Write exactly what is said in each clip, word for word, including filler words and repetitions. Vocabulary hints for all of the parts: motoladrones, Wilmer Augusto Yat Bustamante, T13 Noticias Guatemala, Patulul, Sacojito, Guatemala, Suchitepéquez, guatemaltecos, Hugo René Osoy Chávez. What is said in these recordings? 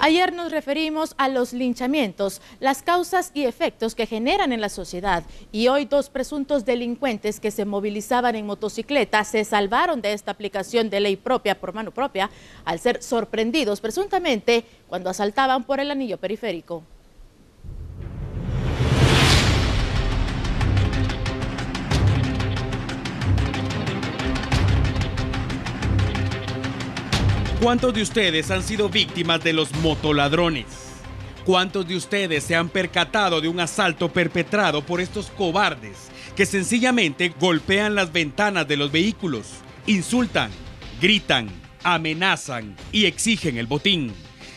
Ayer nos referimos a los linchamientos, las causas y efectos que generan en la sociedad, y hoy dos presuntos delincuentes que se movilizaban en motocicleta se salvaron de esta aplicación de ley propia por mano propia al ser sorprendidos presuntamente cuando asaltaban por el anillo periférico. ¿Cuántos de ustedes han sido víctimas de los motoladrones? ¿Cuántos de ustedes se han percatado de un asalto perpetrado por estos cobardes que sencillamente golpean las ventanas de los vehículos, insultan, gritan, amenazan y exigen el botín?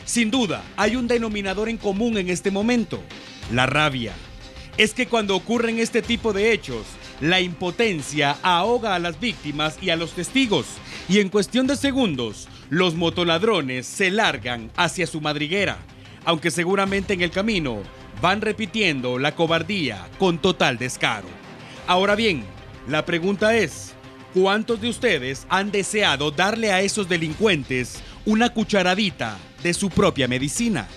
Sin duda, hay un denominador en común en este momento: la rabia. Es que cuando ocurren este tipo de hechos, la impotencia ahoga a las víctimas y a los testigos, y en cuestión de segundos, los motoladrones se largan hacia su madriguera, aunque seguramente en el camino van repitiendo la cobardía con total descaro. Ahora bien, la pregunta es, ¿cuántos de ustedes han deseado darle a esos delincuentes una cucharadita de su propia medicina?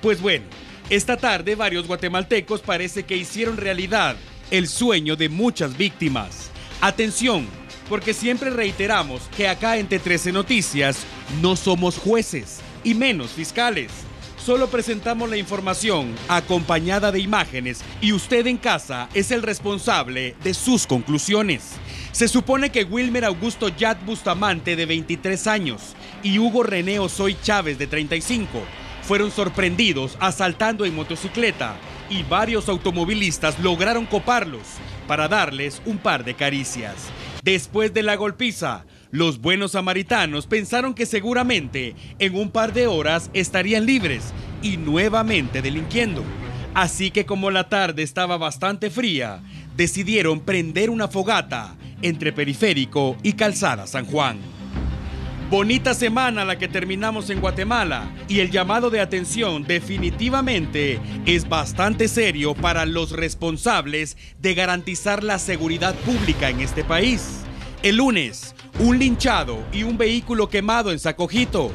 Pues bueno, esta tarde varios guatemaltecos parece que hicieron realidad el sueño de muchas víctimas. Atención, porque siempre reiteramos que acá en T trece Noticias no somos jueces y menos fiscales. Solo presentamos la información acompañada de imágenes y usted en casa es el responsable de sus conclusiones. Se supone que Wilmer Augusto Yat Bustamante, de veintitrés años, y Hugo René Osoy Chávez, de treinta y cinco, fueron sorprendidos asaltando en motocicleta, y varios automovilistas lograron coparlos para darles un par de caricias. Después de la golpiza, los buenos samaritanos pensaron que seguramente en un par de horas estarían libres y nuevamente delinquiendo. Así que como la tarde estaba bastante fría, decidieron prender una fogata entre Periférico y Calzada San Juan. Bonita semana la que terminamos en Guatemala, y el llamado de atención definitivamente es bastante serio para los responsables de garantizar la seguridad pública en este país. El lunes, un linchado y un vehículo quemado en Sacojito.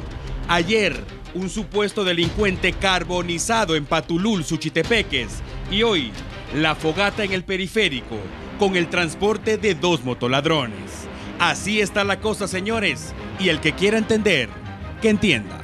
Ayer, un supuesto delincuente carbonizado en Patulul, Suchitepéquez. Y hoy, la fogata en el Periférico con el transporte de dos motoladrones. Así está la cosa, señores, y el que quiera entender, que entienda.